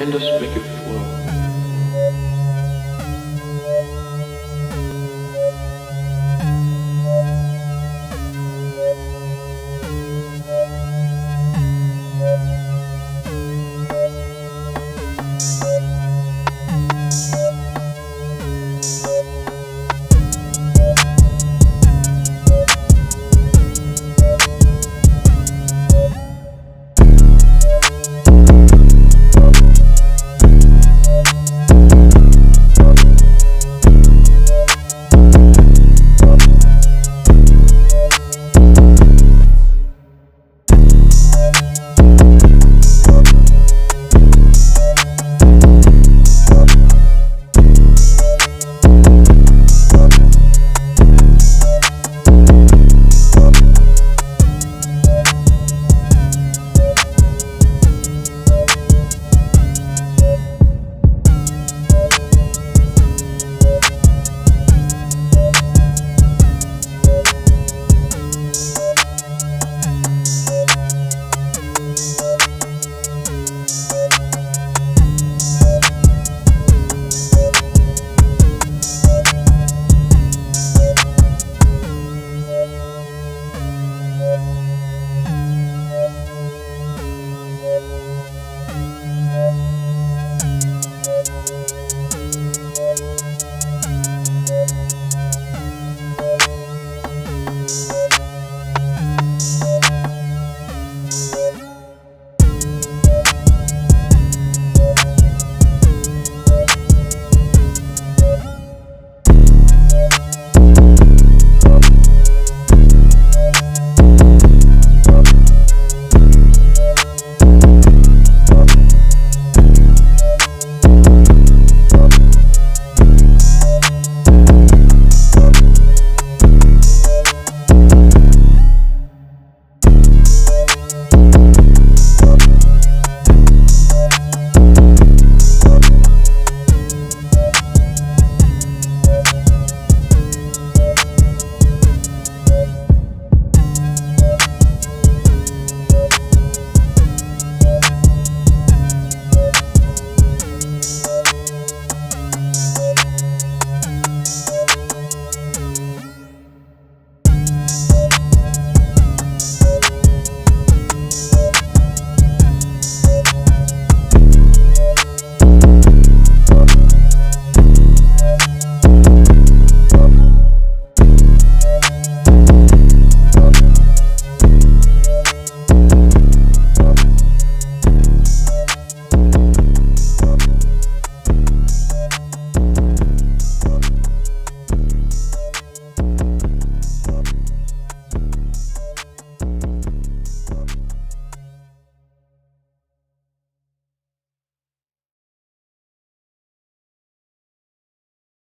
and us make it flow.